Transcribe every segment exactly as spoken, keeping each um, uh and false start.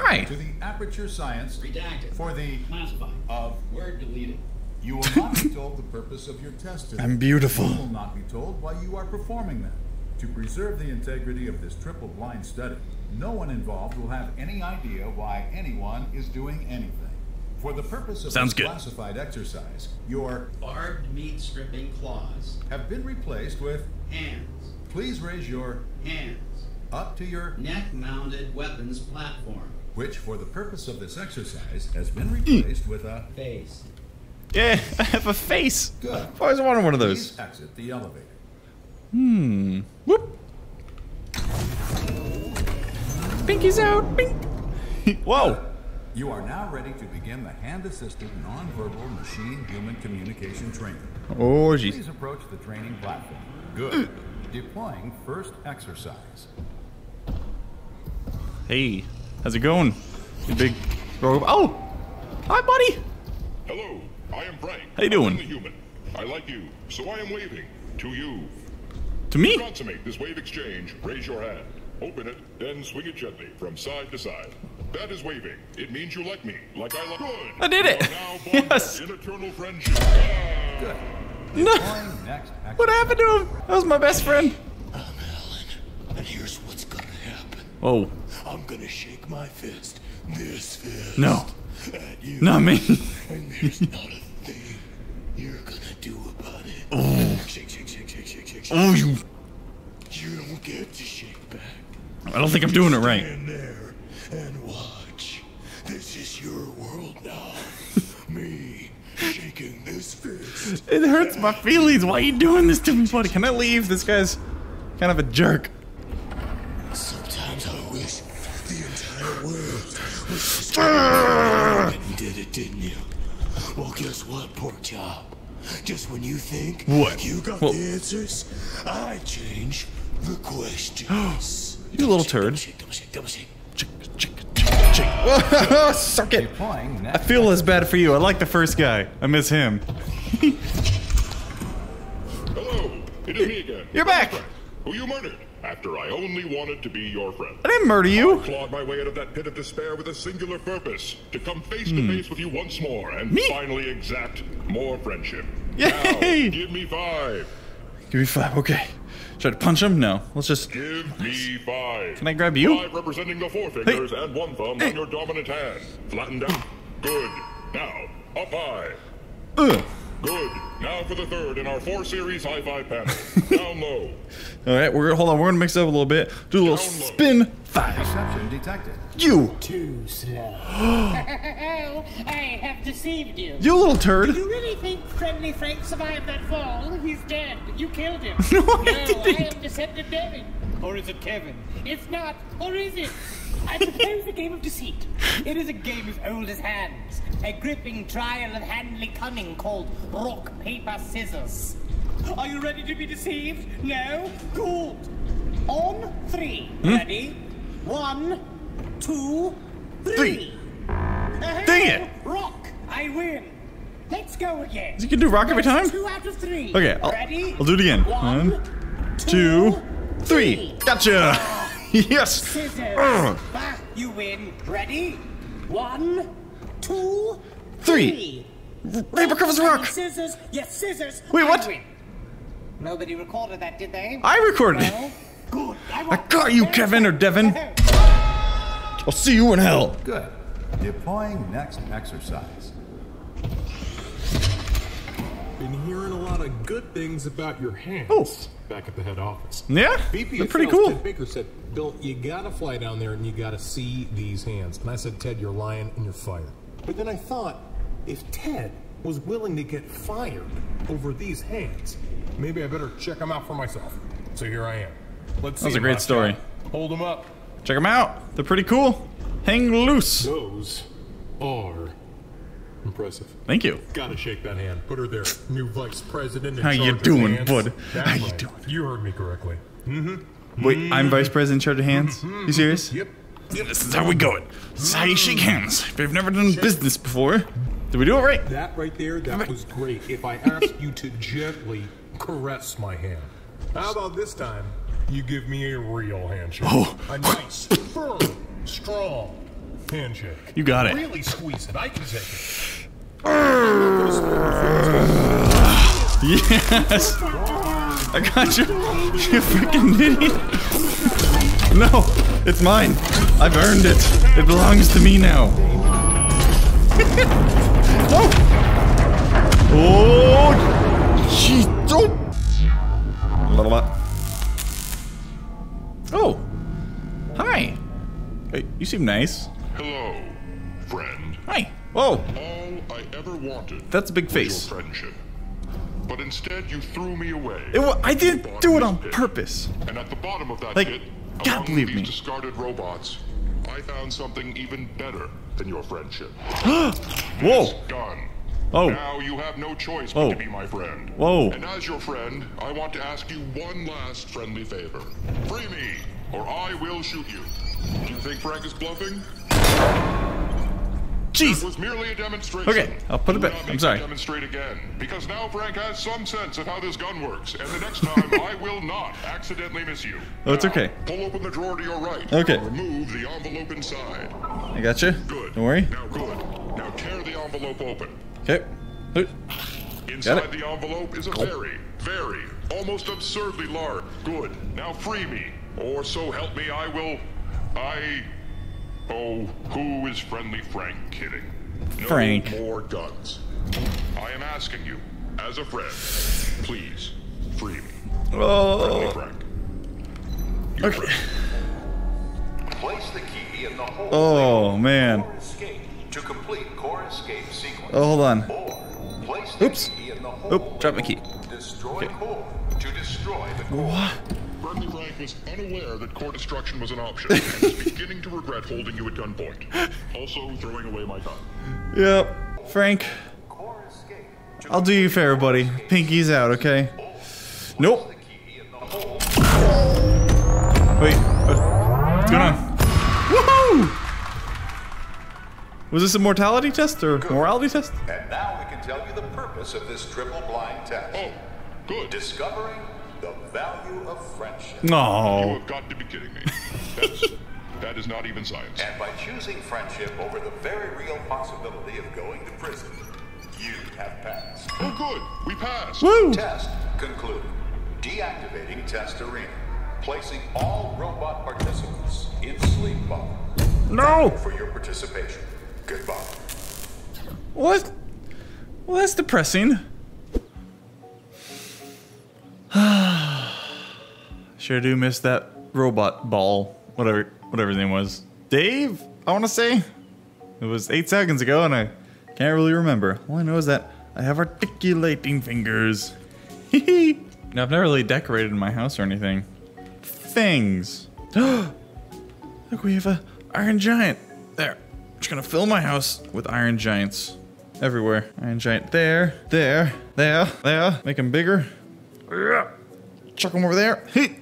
Hi. To the Aperture Science redacted for the classified of word deleted. You will not be told the purpose of your test today. I'm beautiful. You will not be told why you are performing them. To preserve the integrity of this triple blind study, no one involved will have any idea why anyone is doing anything. For the purpose of Sounds this good. classified exercise, your barbed meat stripping claws have been replaced with hands. Please raise your hands up to your neck-mounted weapons platform, which for the purpose of this exercise has been replaced with a face. Yeah, I have a face. Good. I always wanted one of those. Please exit the elevator. Hmm. Whoop. Pinky's out. Pink. Whoa. You are now ready to begin the hand-assisted non-verbal machine-human communication training. Oh, geez. Please approach the training platform. Good. Deploying first exercise. Hey, how's it going? You big robot. Oh, hi, buddy. Hello, I am Frank. How you doing? I'm the human. I like you, so I am waving to you. To me? To consummate this wave exchange, raise your hand. Open it, then swing it gently from side to side. That is waving. It means you like me, like I like. Good. I did it. Yes. In eternal friendship. Good. No. What happened to him? That was my best friend. I'm Alan, and here's what's gonna happen. Oh. I'm gonna shake my fist. This fist. No. At you. Not me. And there's not a thing you're gonna do about it. Oh. Shake, shake, shake, shake, shake, shake. Oh, you. You don't get to shake back. I don't think I'm doing it right. There and watch. This is your world now. Me shaking this fist. It hurts my feelings. Why are you doing this to me, buddy? Can I leave? This guy's kind of a jerk. Sometimes I wish the entire world was just and did it, didn't you? Well, guess what, pork chop? Just when you think what? you got well, the answers, I change the questions. You little turd. Suck it. I feel as bad for you. I like the first guy. I miss him. Hello. It is me again. You're back. Who you murdered after I only wanted to be your friend. I didn't murder you. I clawed my way out of that pit of despair with a singular purpose. To come face hmm. to face with you once more and me? finally exact more friendship. Yay. Now, give me five. Give me five. Okay. Should I punch him? No. Let's just. Give me five. Can I grab you? Five representing the four fingers hey. and one thumb hey. on your dominant hand. Flatten down. Good. Now, up high. Ugh. Good. Now for the third in our four series high five pattern. Down low. All right, we're gonna hold on. We're gonna mix it up a little bit. Do a little spin. Five. Deception detected. You. Too slow. I have deceived you. You little turd. Do you really think friendly Frank survived that fall? He's dead. You killed him. no, I no, didn't. I have deceptive David. Or is it Kevin? It's not. Or is it? I suppose a game of deceit. It is a game as old as hands. A gripping trial of handly cunning called rock, paper, scissors. Are you ready to be deceived? No? Good. On three. Hmm? Ready? One, two, three. three. Uh-huh. Dang it! Rock, I win. Let's go again. You can do rock every time? Two out of three. Okay, I'll, ready? I'll do it again. One, One two, two, three. three. Gotcha! Uh, Yes! Scissors. Uh. Back, you win. Ready? One, two, three. three. Paper covers the rock. Scissors. Yes, scissors. Wait, what? Nobody recorded that, did they? I recorded it. Well, good. I, I got you, Kevin or Devin. I'll see you in hell. Good. Deploying next exercise. Been hearing a lot of good things about your hands oh. back at the head office. Yeah, B P they're pretty cool. Ted Baker said, Bill, you gotta fly down there and you gotta see these hands. And I said, Ted, you're lying and you're fired. But then I thought, if Ted was willing to get fired over these hands, maybe I better check them out for myself. So here I am. Let's see. That was a great story. Shot. Hold them up. Check them out. They're pretty cool. Hang loose. Those are... impressive. Thank you. Gotta shake that hand. Put her there. New vice president. How you doing, bud? How you doing? You heard me correctly. Mm-hmm. Wait, mm-hmm. I'm vice president in charge of hands? Mm-hmm. You serious? Yep. yep. This is how we go it. This is how you shake hands. If you've never done shake. business before, did we do it right? That right there, that was great. If I asked you to gently caress my hand, how about this time you give me a real handshake? Oh. A nice, firm, strong, handshake. You got it. Really squeeze it. I can take it. Yes. I got you. You freaking idiot. No, it's mine. I've earned it. It belongs to me now. Oh. Oh. Gee. Oh. Oh. Hi. Hey, you seem nice. Hello, friend. Hi. Oh. All I ever wanted. That's a big face. Your friendship. But instead, you threw me away. It w I didn't do it on pit. purpose. And at the bottom of that like, pit, God believe these me. discarded robots, I found something even better than your friendship. Whoa. Gone. Oh. Now you have no choice but oh. to be my friend. Whoa. And as your friend, I want to ask you one last friendly favor. Free me, or I will shoot you. Do you think Frank is bluffing? Jeez. It was merely a demonstration. Okay, I'll put it back. I'm sorry. Demonstrate again, because now Frank has some sense of how this gun works, and the next time I will not accidentally miss you. Oh, it's now, okay. Pull open the drawer to your right. Okay. Remove the envelope inside. I got you. Good. Don't worry. Now good. Now tear the envelope open. Okay. Inside the envelope is a oh. very, very, almost absurdly large. Good. Now free me, or so help me, I will. I. Oh, who is friendly Frank kidding? No Frank. More guns. I am asking you, as a friend, please free me. Oh. Friendly Frank. Your okay. Friend. Place the key in the hole. Oh man. To complete core escape sequence. Oh, hold on. Or place the Oops. Key in the hole. Oop, drop my key. Destroy okay. core to destroy the core. What? Friendly Frank was unaware that core destruction was an option, and is beginning to regret holding you at gunpoint. Also throwing away my time. Yep, Frank. I'll do you fair, buddy. Pinky's out, okay? Nope. Wait, what's going on? Woohoo! Was this a mortality test or morality test? And now we can tell you the purpose of this triple blind test. Oh, good. Discovering the value of friendship. No. You have got to be kidding me. That's, that is not even science. And by choosing friendship over the very real possibility of going to prison, you have passed. Oh, good. We passed. Woo. Test concluded. Deactivating test arena. Placing all robot participants in sleep bubble. No. Thank you for your participation. Goodbye. What? Well, that's depressing. Sure do miss that robot ball, whatever whatever his name was. Dave, I want to say. It was eight seconds ago and I can't really remember. All I know is that I have articulating fingers. Hee hee. Now, I've never really decorated my house or anything. Things. Look, we have an Iron Giant. There. I'm just going to fill my house with Iron Giants. Everywhere. Iron Giant there, there, there, there. Make them bigger. Chuck them over there. Hey.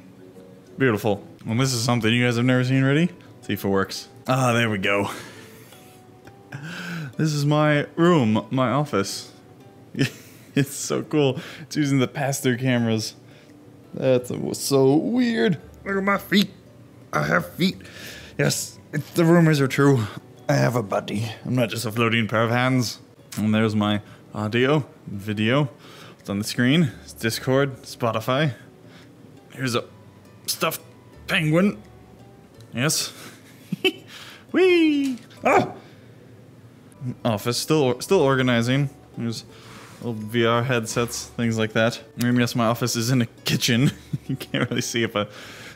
Beautiful. Well, this is something you guys have never seen already. Let's see if it works. Ah, there we go. This is my room, my office. It's so cool. It's using the pass-through cameras. That's so weird. Look at my feet. I have feet. Yes, it's, the rumors are true. I have a body. I'm not just a floating pair of hands. And there's my audio, video. It's on the screen. It's Discord, Spotify. Here's a stuffed penguin. Yes. Whee! Ah! Office still still organizing. There's old V R headsets, things like that. And yes, my office is in a kitchen. You can't really see it, but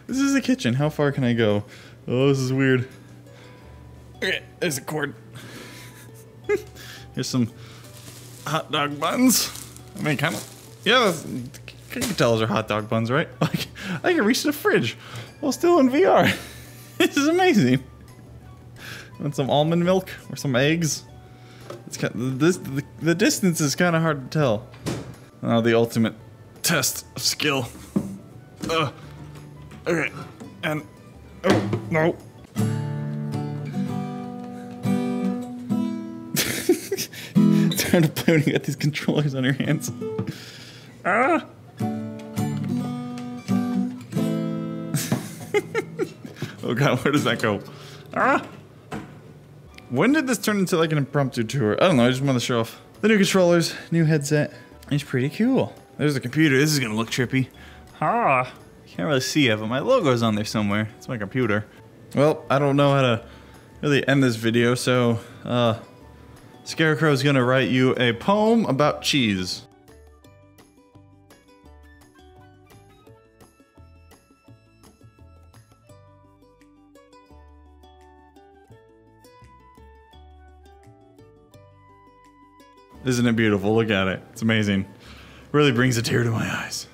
this is a kitchen. How far can I go? Oh, this is weird. Okay, there's a cord. Here's some hot dog buns. I mean, kind of. Yeah, that's, you can tell those are hot dog buns, right? Like, I can reach the fridge while still in V R. This is amazing. Want some almond milk or some eggs? It's kind of, this the, the distance is kind of hard to tell. Oh, the ultimate test of skill. Uh, okay, and oh no. It's hard to play when you got these controllers on your hands. Ah. Oh god, where does that go? Ah! When did this turn into like an impromptu tour? I don't know, I just wanted to show off the new controllers, new headset. It's pretty cool. There's the computer, this is gonna look trippy. Ah, can't really see it, but my logo's on there somewhere. It's my computer. Well, I don't know how to really end this video, so uh, Scarecrow's gonna write you a poem about cheese. Isn't it beautiful? Look at it. It's amazing. Really brings a tear to my eyes.